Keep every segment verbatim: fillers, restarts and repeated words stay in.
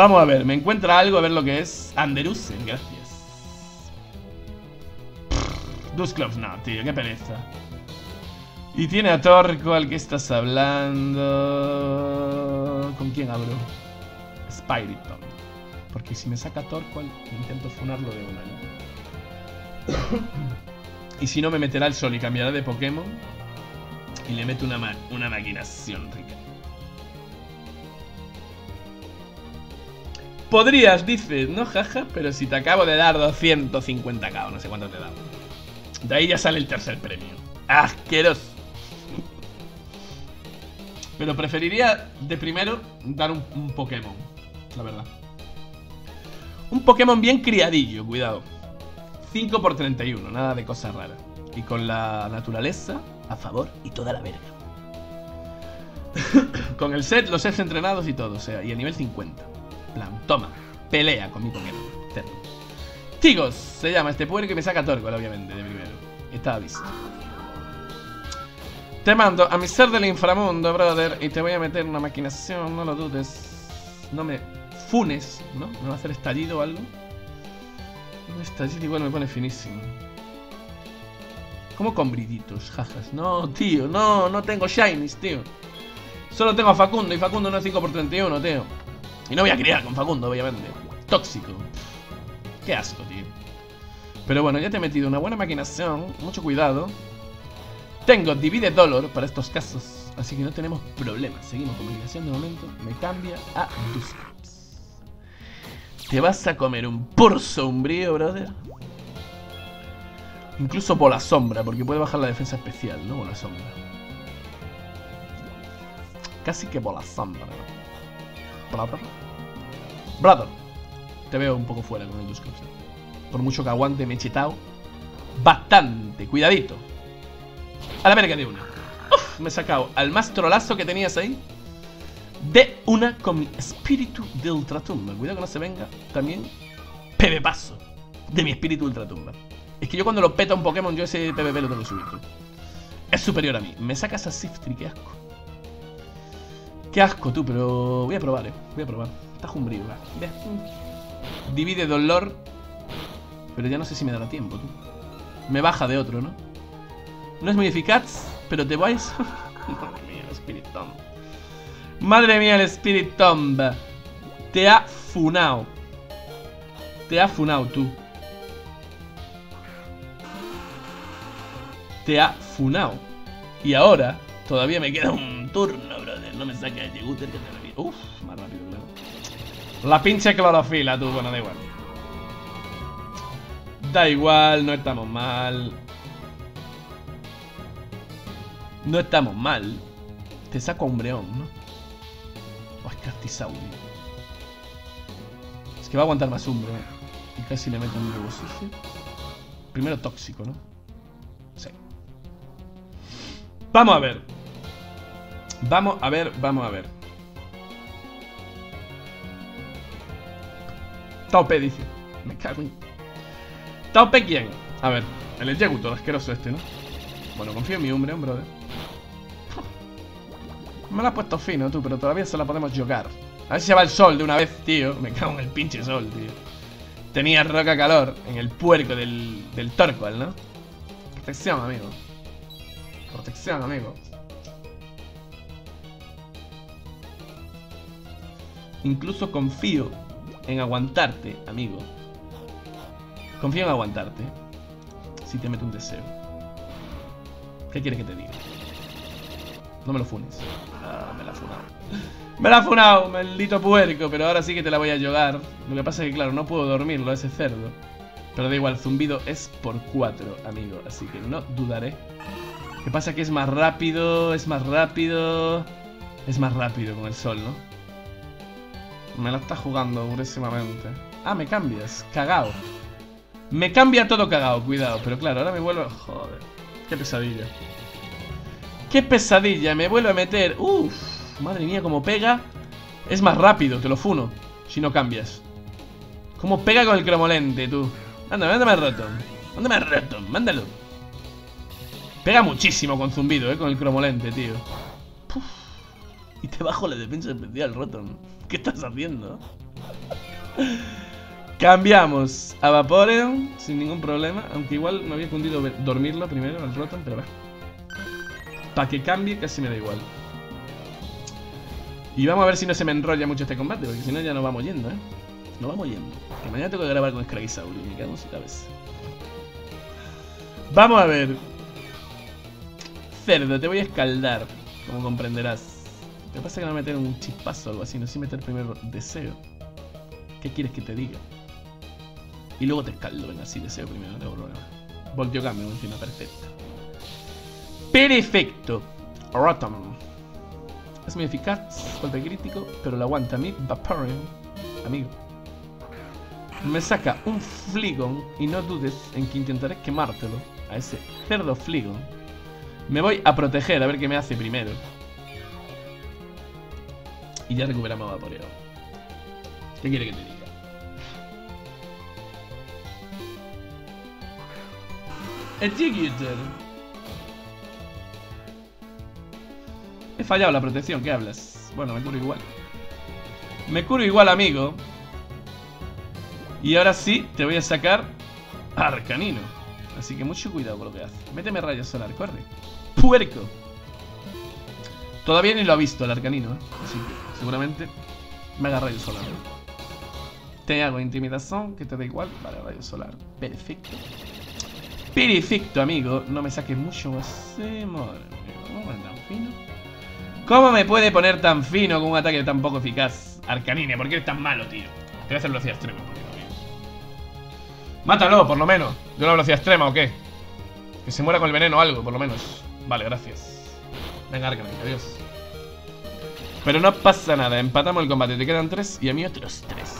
Vamos a ver, me encuentra algo, a ver lo que es. Anderusen, gracias. Dusknoct, no, tío, qué pereza. Y tiene a Torkoal, ¿qué estás hablando? ¿Con quién hablo? Spiritomb. Porque si me saca Torkoal, intento funarlo de una, ¿no? Y si no, me meterá el sol y cambiará de Pokémon. Y le meto una, ma una maquinación rica. Podrías, dices, no jaja, pero si te acabo de dar doscientos cincuenta k o no sé cuánto te he dado. De ahí ya sale el tercer premio. ¡Asqueroso! Pero preferiría de primero dar un, un Pokémon, la verdad. Un Pokémon bien criadillo, cuidado. cinco por treinta y uno, nada de cosas raras. Y con la naturaleza a favor y toda la verga. Con el set, los sets entrenados y todo, o sea, y a nivel cincuenta. Plan, toma, pelea con mi Pokémon. Tygoss, se llama este puerco que me saca Torkoal, obviamente, de primero. Estaba visto. Te mando a mi ser del inframundo, brother, y te voy a meter una maquinación, no lo dudes. No me funes, ¿no? ¿Me va a hacer estallido o algo? Un estallido igual me pone finísimo. Como con briditos, jajas. No, tío, no, no tengo shinies, tío. Solo tengo a Facundo, y Facundo no es cinco por treinta y uno, tío. Y no voy a criar con Facundo, obviamente. Tóxico. Qué asco, tío. Pero bueno, ya te he metido una buena maquinación. Mucho cuidado. Tengo divide dolor para estos casos. Así que no tenemos problemas. Seguimos con comunicación de momento. Me cambia a Dusknoct. Te vas a comer un purso umbrío, brother. Incluso por la sombra, porque puede bajar la defensa especial, ¿no? Por la sombra. Casi que por la sombra, ¿no? Brother. Brother. Te veo un poco fuera con el Dusknoct. Por mucho que aguante, me he chetado bastante. Cuidadito. A la verga de una. Uf, me he sacado al más trolazo que tenías ahí. De una con mi espíritu de ultratumba. Cuidado que no se venga también PvPazo de mi espíritu ultratumba. Es que yo cuando lo peta un Pokémon, yo ese PvP lo tengo que subir. Es superior a mí. Me sacas a Shiftry, qué asco. Qué asco tú, pero voy a probar, eh. Voy a probar. Está jumbrío, va. Divide dolor. Pero ya no sé si me dará tiempo, tú. Me baja de otro, ¿no? No es muy eficaz, pero te vais. Madre mía, el Spiritomb. Madre mía, el Spiritomb. Te ha funao. Te ha funao, tú. Te ha funao. Y ahora, todavía me queda un turno, brother. No me saques el Ejecutor que te reviento. Uff, más rápido, claro. La pinche clorofila, tú. Bueno, da igual. Da igual, no estamos mal. No estamos mal. Te saco a Umbreon, ¿no? O Scraysaurio. Es que va a aguantar más Umbreon. Y casi le meto un nuevo sucio. Primero tóxico, ¿no? Sí. Vamos a ver. Vamos a ver, vamos a ver. Taupe dice. Me cago en... ¿Taupe quién? A ver, el Ejecutor, asqueroso este, ¿no? Bueno, confío en mi Umbreon, brother. Me lo has puesto fino, tú, pero todavía se la podemos jugar. A ver si se va el sol de una vez, tío. Me cago en el pinche sol, tío. Tenía roca calor en el puerco del, del Torkoal, ¿no? Protección, amigo. Protección, amigo. Incluso confío en aguantarte, amigo. Confío en aguantarte. Si te meto un deseo. ¿Qué quieres que te diga? No me lo funes. Ah, me la ha funado. Me la ha funado, maldito puerco. Pero ahora sí que te la voy a llogar. Lo que pasa es que, claro, no puedo dormirlo a ese cerdo. Pero da igual, zumbido es por cuatro, amigo. Así que no dudaré. Lo que pasa es que es más rápido, es más rápido. Es más rápido con el sol, ¿no? Me la está jugando durísimamente. Ah, me cambias, cagao. Me cambia todo cagao, cuidado. Pero claro, ahora me vuelvo... Joder, qué pesadilla. Qué pesadilla, me vuelvo a meter. Uff, madre mía, como pega. Es más rápido, te lo funo. Si no cambias. Como pega con el cromolente, tú. Mándame, mándame el Rotom. Mándame el Rotom, mándalo. Pega muchísimo con zumbido, eh, con el cromolente, tío. Puf. Y te bajo la defensa especial, Rotom. ¿Qué estás haciendo? Cambiamos a Vaporeon sin ningún problema. Aunque igual me había cundido dormirlo primero al Rotom, pero va. Para que cambie casi me da igual. Y vamos a ver si no se me enrolla mucho este combate, porque si no ya nos vamos yendo, ¿eh? Nos vamos yendo. Que mañana tengo que grabar con Scraysaurio, me cago en su cabeza. Vamos a ver. Cerdo, te voy a escaldar, como comprenderás. Lo que pasa es que me voy a meter un chispazo o algo así, no sé meter primero deseo. ¿Qué quieres que te diga? Y luego te escaldo, venga, sí, deseo primero, no tengo problema. Volteo cambio, encima, perfecto. Perfecto. Rotom. Es muy eficaz, golpe crítico, pero lo aguanta a mí, Vaporeon, amigo. Me saca un Flygon y no dudes en que intentaré quemártelo a ese cerdo Flygon. Me voy a proteger, a ver qué me hace primero. Y ya recuperamos a Vaporeon. ¿Qué quiere que te diga? Ejecutor. He fallado la protección, ¿qué hablas? Bueno, me curo igual. Me curo igual, amigo. Y ahora sí, te voy a sacar Arcanino. Así que mucho cuidado con lo que hace. Méteme rayo solar, corre. ¡Puerco! Todavía ni lo ha visto el Arcanino, ¿eh? Así que seguramente me haga rayo solar. Te hago intimidación, que te da igual. Vale, rayo solar. Perfecto. Perfecto, amigo. No me saques mucho más. Madre mía, ¿cómo me tan fino? ¿Cómo me puede poner tan fino con un ataque tan poco eficaz? Arcanine, ¿por qué eres tan malo, tío? Te voy a hacer velocidad extrema, porque no vienes. Mátalo, por lo menos. ¿De una velocidad extrema o qué? Que se muera con el veneno o algo, por lo menos. Vale, gracias. Venga, Arcanine, adiós. Pero no pasa nada, empatamos el combate. Te quedan tres y a mí otros tres.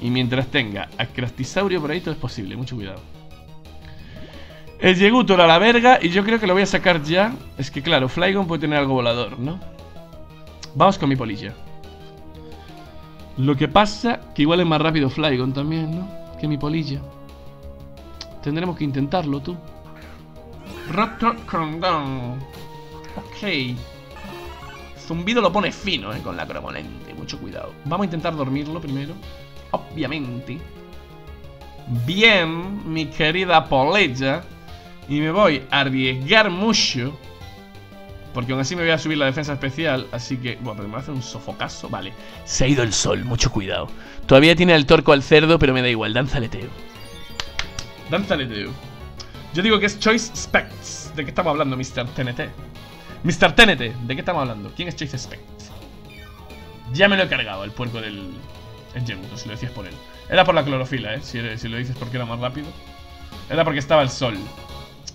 Y mientras tenga a Crastisaurio por ahí, todo es posible. Mucho cuidado. El Ejecutor a la verga. Y yo creo que lo voy a sacar ya. Es que claro, Flygon puede tener algo volador, ¿no? Vamos con mi polilla. Lo que pasa, que igual es más rápido Flygon también, ¿no? Que mi polilla. Tendremos que intentarlo, tú. Rotocondón. Ok. Zumbido lo pone fino, ¿eh? Con la cromolente. Mucho cuidado. Vamos a intentar dormirlo primero. Obviamente. Bien, mi querida polilla. Y me voy a arriesgar mucho, porque aún así me voy a subir la defensa especial. Así que, bueno, pero me va a hacer un sofocazo. Vale, se ha ido el sol, mucho cuidado. Todavía tiene el torco al cerdo, pero me da igual. Danzaleteo. Danzaleteo. Yo digo que es Choice Specs. ¿De qué estamos hablando, mister T N T? mister T N T, ¿de qué estamos hablando? ¿Quién es Choice Specs? Ya me lo he cargado, el puerco del... El Yemuto, si lo decías por él. Era por la clorofila, eh, si, si lo dices porque era más rápido. Era porque estaba el sol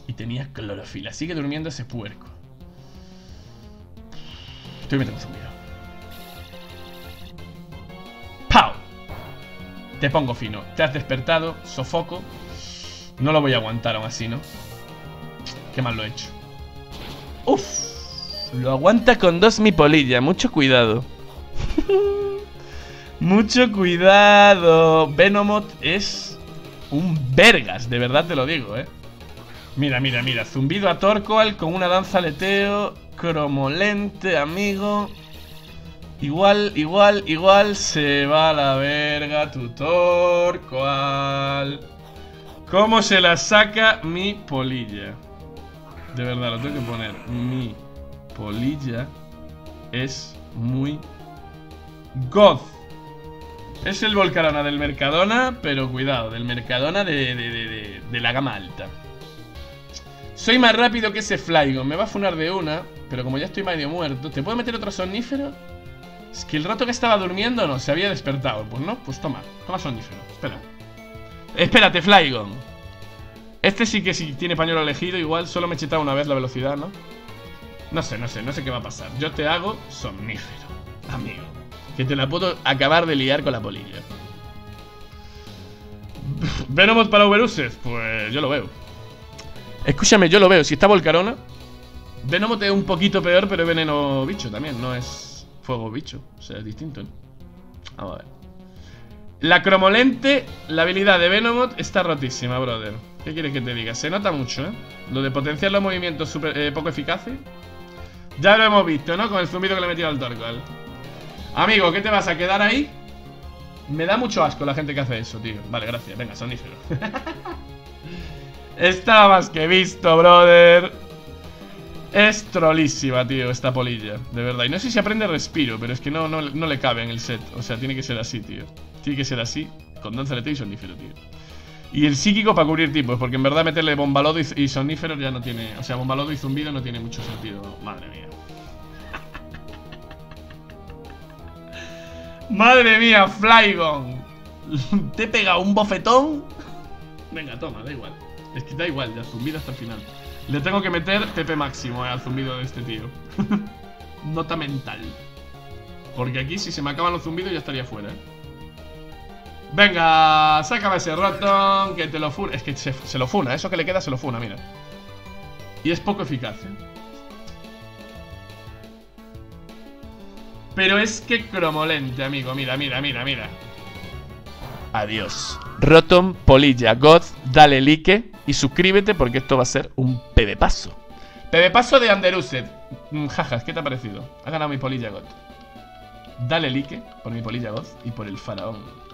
y tenía clorofila. Sigue durmiendo ese puerco. Estoy metiendo zumbido. ¡Pau! Te pongo fino. Te has despertado, sofoco. No lo voy a aguantar aún así, ¿no? Qué mal lo he hecho. ¡Uf! Lo aguanta con dos mi polilla. Mucho cuidado. Mucho cuidado. Venomoth es un vergas, de verdad te lo digo, eh. Mira, mira, mira. Zumbido a Torkoal con una danza aleteo. Cromolente, amigo. Igual, igual, igual. Se va a la verga tu Torkoal. ¿Cómo se la saca mi polilla? De verdad, lo tengo que poner. Mi polilla es muy goth. Es el Volcarona del Mercadona, pero cuidado, del Mercadona de, de, de, de, de la gama alta. Soy más rápido que ese Flygon, me va a funar de una, pero como ya estoy medio muerto... ¿Te puedo meter otro somnífero? Es que el rato que estaba durmiendo no, se había despertado. Pues no, pues toma, toma somnífero, espera. Espérate, Flygon. Este sí que sí tiene pañuelo elegido, igual solo me he chetado una vez la velocidad, ¿no? No sé, no sé, no sé qué va a pasar. Yo te hago somnífero, amigo. Que te la puedo acabar de liar con la polilla. ¿Venomoth para Uberuses? Pues yo lo veo. Escúchame, yo lo veo. Si está Volcarona, Venomoth es un poquito peor, pero es veneno bicho también. No es fuego bicho. O sea, es distinto, ¿no? Vamos a ver. La cromolente, la habilidad de Venomoth está rotísima, brother. ¿Qué quieres que te diga? Se nota mucho, ¿eh? Lo de potenciar los movimientos super, eh, poco eficaces. Ya lo hemos visto, ¿no? Con el zumbido que le he metido al Torkoal. Amigo, ¿qué te vas a quedar ahí? Me da mucho asco la gente que hace eso, tío. Vale, gracias, venga, sonífero. Está más que visto, brother. Es trolísima, tío, esta polilla. De verdad, y no sé si aprende respiro, pero es que no, no, no le cabe en el set. O sea, tiene que ser así, tío. Tiene que ser así, con danza eléctrica y sonífero, tío. Y el psíquico para cubrir tipos, porque en verdad meterle bombalodo y, y sonífero ya no tiene... O sea, bombalodo y zumbido no tiene mucho sentido. Madre mía. Madre mía, Flygon. Te he pegado un bofetón. Venga, toma, da igual. Es que da igual, ya zumbido hasta el final. Le tengo que meter T P máximo eh, al zumbido de este tío. Nota mental. Porque aquí si se me acaban los zumbidos ya estaría fuera, ¿eh? Venga, sácame ese Rotom, que te lo funa. Es que se, se lo funa, eso que le queda se lo funa, mira. Y es poco eficaz, ¿eh? Pero es que cromolente, amigo. Mira, mira, mira, mira. Adiós. Rotom, polilla, God, dale like y suscríbete porque esto va a ser un pebepaso. Pebepaso de Anderusen. Mm, jajas, ¿qué te ha parecido? Ha ganado mi polilla God. Dale like por mi polilla God y por el faraón.